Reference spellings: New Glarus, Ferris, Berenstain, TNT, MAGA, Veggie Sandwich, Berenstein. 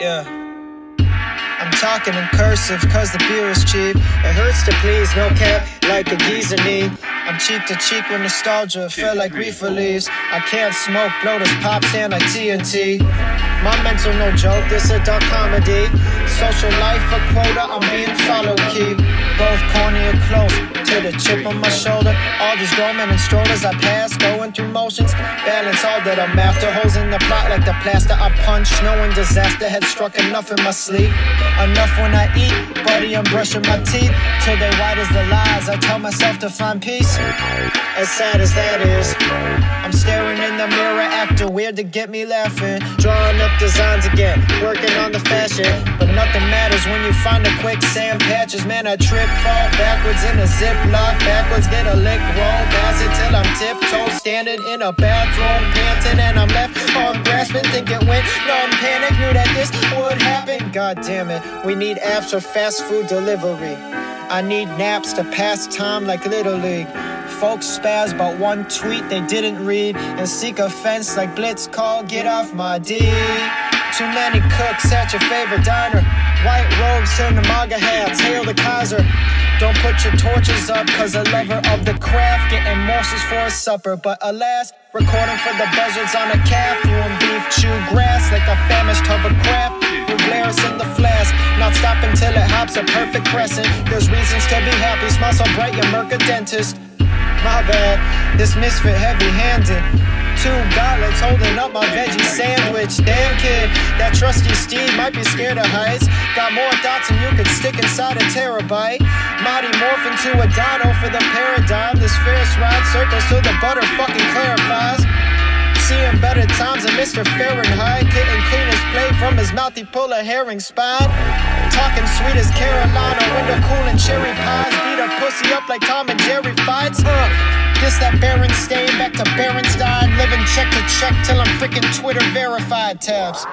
Yeah. I'm talking in cursive cause the beer is cheap. It hurts to please, no cap, like a geezer knee. I'm cheek to cheek with nostalgia, felt like reefer leaves. I can't smoke, blow this pop stand like TNT. My mental no joke, this a dark comedy. Social life a quota, I'm being follow key. Both corny and close, to the chip on my shoulder. All these grown men and strollers I pass, going through motions. Balance all that I'm after, holes in the plot like the plaster I punch. Knowing disaster had struck, enough in my sleep. Enough when I eat, buddy, I'm brushing my teeth. Till they white as the lies, I tell myself to find peace. As sad as that is, I'm staring in the mirror, acting weird to get me laughing. Drawing up designs again, working on the fashion. But nothing matters when you find the quicksand patches. Man, I trip, fall backwards in a ziplock, backwards get a lick, roll, bounce it till I'm tiptoe. Standing in a bathroom, panting, and I'm left arm grasping, thinking when numb panic, knew that this would happen. God damn it, we need apps for fast food delivery. I need naps to pass time like Little League. Folks spaz about one tweet they didn't read and seek offense like blitz call, get off my D. Too many cooks at your favorite diner. White robes turn to MAGA hats, hail the Kaiser. Don't put your torches up, cause a lover of the craft, getting morsels for a supper. But alas, recording for the buzzards on a calf, and beef, chew grass like a famished hovercraft. New Glarus in the flask, not stopping till it hops a perfect crescent. There's reasons to be happy, smile so bright, you murk a dentist. My bad, this misfit heavy-handed. Two goblets holding up my veggie sandwich. Damn kid, that trusty steed might be scared of heights. Got more thoughts than you could stick inside a terabyte. Mighty morph into a dino for the paradigm. This Ferris ride circles till the butter fucking clarifies. Seeing better times than Mr. Fahrenheit. Getting clean as plate from his mouth, he pull a herring spine. Talking sweet as Carolina, window cool and cherry pies. Beat a pussy up like Tom and Jerry fights. This that Berenstain, back to Berenstein. Living check to check till I'm freaking Twitter verified tabs.